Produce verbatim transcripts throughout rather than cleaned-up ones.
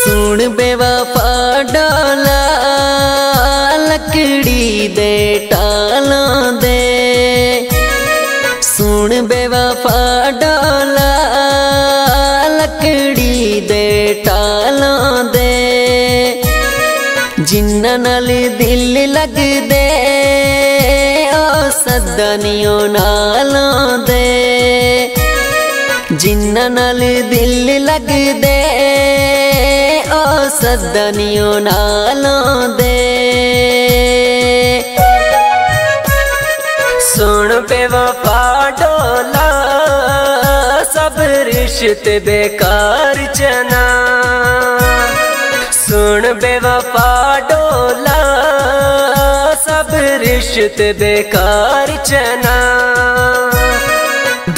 सुन बेवफा डोला लकड़ी दे टालों दे। सुन बेवफा डोला लकड़ी दे टालों दे। जिन्ना नाल दिल लग दे ओ सदनियों नालों दे। जिन्ना नाल दिल लग दे ओ सदनियों नालों दे। सुन बेवफा डोला सब रिश्ते बेकार चना। सुन बेवफा डोला सब रिश्ते बेकार चना।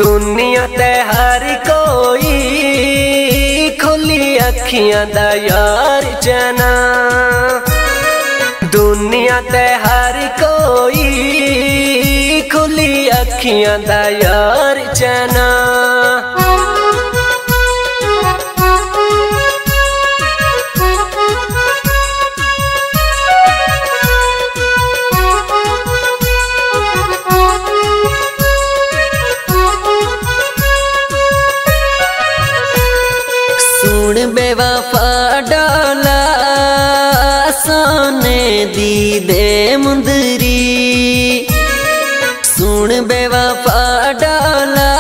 दुनिया ते हर कोई खुली अखियां दा यार जना। दुनिया ते हर कोई खुली अखियां दा यार जना। सुन बेवफा डोला सोने दी दे मुंदरी। सुन बेवफा डोला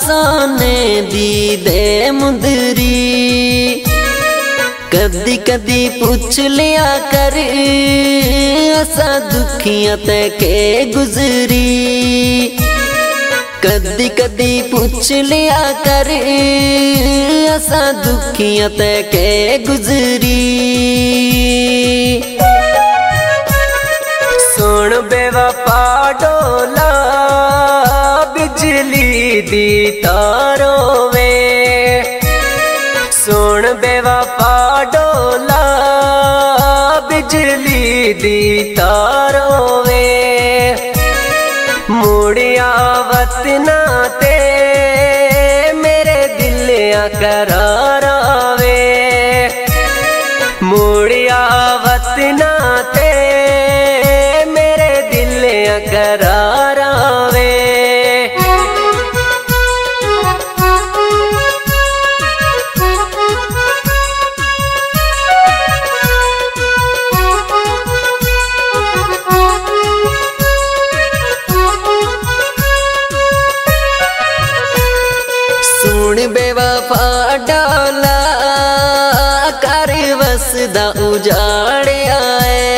सोने दी दे मुंदरी। कदी कदी पूछ लिया कर असा दुखियां ते के गुजरी। कदी कदी पूछ लिया कर असा दुखियां ते के गुजरी। सुन बेवफा डोला बिजली दी तारों वे। सुन बेवफा डोला बिजली दी तारों वे। मुड़िया वतना ते मेरे दिलिया करारा वे। मुड़िया वतना ते मेरे दिलिया करारा वे। बेवफा डोला कर वसदा उजाड़े आए।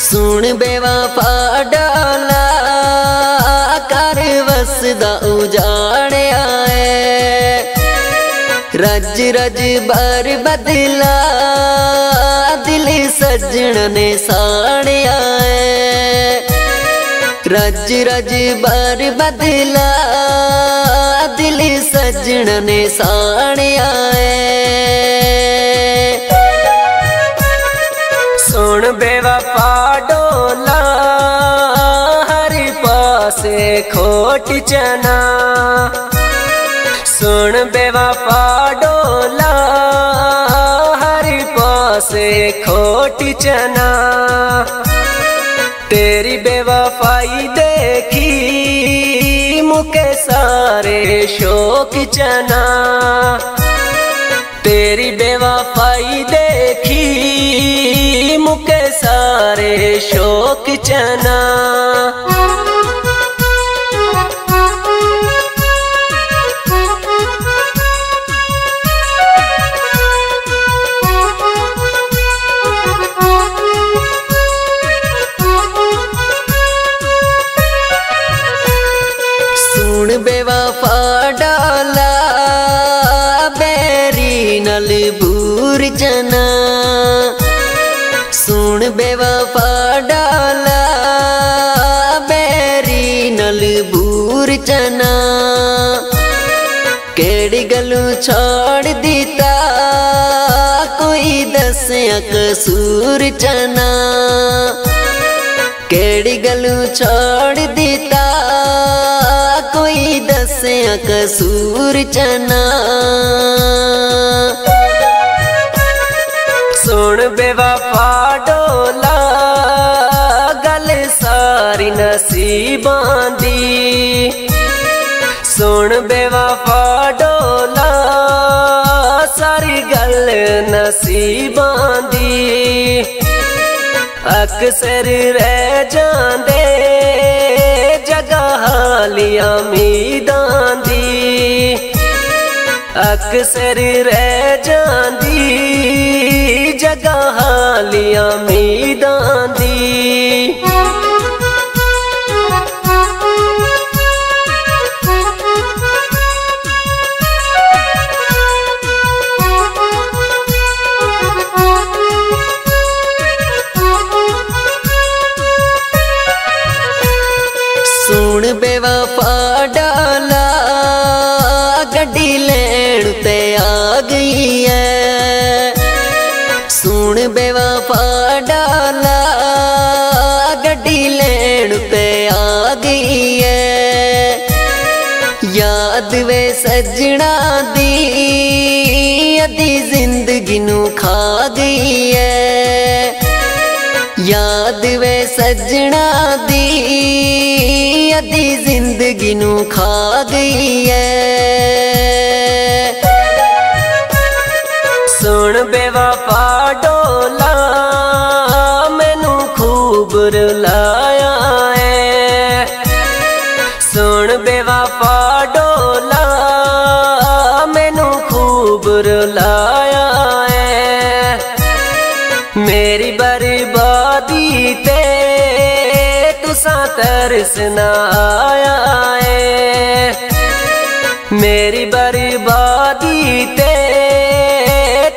सुन बेवफा डोला कर वसदा उजाड़े आए। रज रज बार बदला दिल सजन ने साड़े आए। रज रज बार बदला दिल सजन ने साने आए। सुन बेवफा डोला हर पासे खोट चना। सुन बेवफा डोला हर पासे खोट चना। तेरी बेवफाई देखी मुके सारे शोक चना। तेरी बेवफाई देखी मुके सारे शोक चना। बेवफा डोला बैरी नल बूर जना। सुन बेवफा डोला बैरी नल बूर जना। केड़ी गलू छोड़ दीता कोई दस अकसूर चना, केड़ी गलू छोड़ दीता कोई दस अकसूर चना। सुन बेवफा डोला गल सारी नसीबां दी, सुन बेवफा डोला सारी गल नसीबां दी। अक्सर रह जांदे जगह हालिया उम्मीदां दी, अक्सर रह जांदी जगह हालिया उम्मीदां दी। सुन बेवफा डोला गड्डी लैण ते आ गई है, सुन बेवफा डोला गड्डी लैण ते आ गई है। याद वे सजना दी अद्धी जिंदगी नू खा गई है, याद वे सजना दी अद्धी जिंदगी नू खा गई है। सुन बेवफा डोला मैनू खूब रुलाया है, सुन बेवफा डोला मैनू खूब रुलाया है। मेरी बर्बादी ते तुसा तरस ना आया है, मेरी बर्बादी ते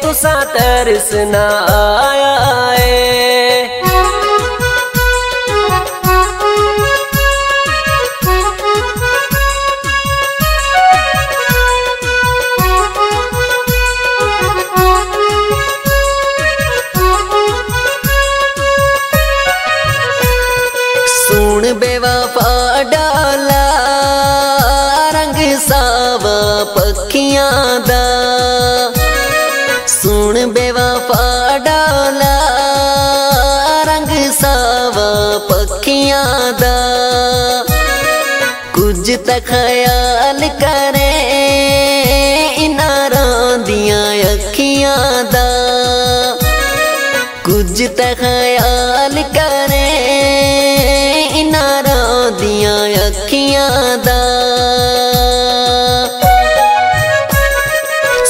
तुसा तरस ना आया है। बेवफा डोला रंग सावा पखियां दा, सुन बेवफा डोला रंग सावा पखियां दा। कुछ त ख्याल करे इनारां दियां अखियां दा, कुछ त ख्याल करे दियां अखियां दा।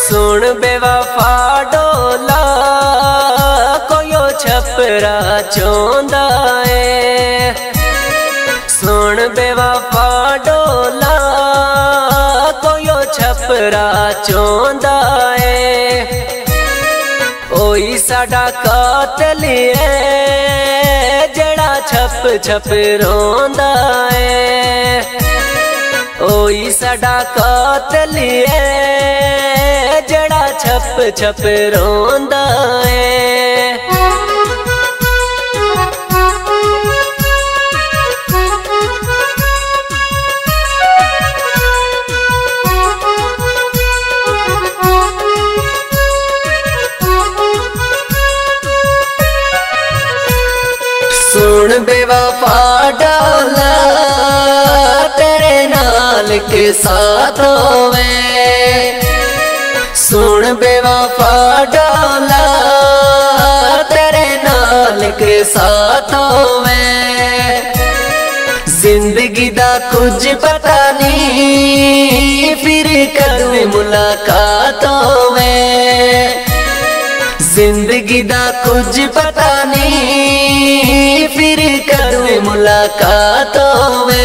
सुन बेवफा डोला कोयो छपरा चोंदा है, सुन बेवफा डोला कोयो छपरा चोंदा है। ओई साडा कातल है जड़ा छप छप रोंदा है, ओई साडा कातल है जड़ा छप छप रोंदा है। सुन बेवफा डोला तेरे नाल के साथ होवे, सुन बेवफा डोला तेरे नाल के साथ होवे। जिंदगी दा कुछ पता नहीं फिर कदू मुलाकात होवे, जिंदगी दा कुछ पता नहीं फिर कदू मुलाकात होवे।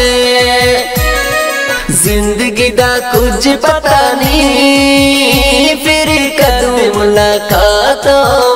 जिंदगी दा कुछ पता नहीं फिर कदू मुलाकात होवे।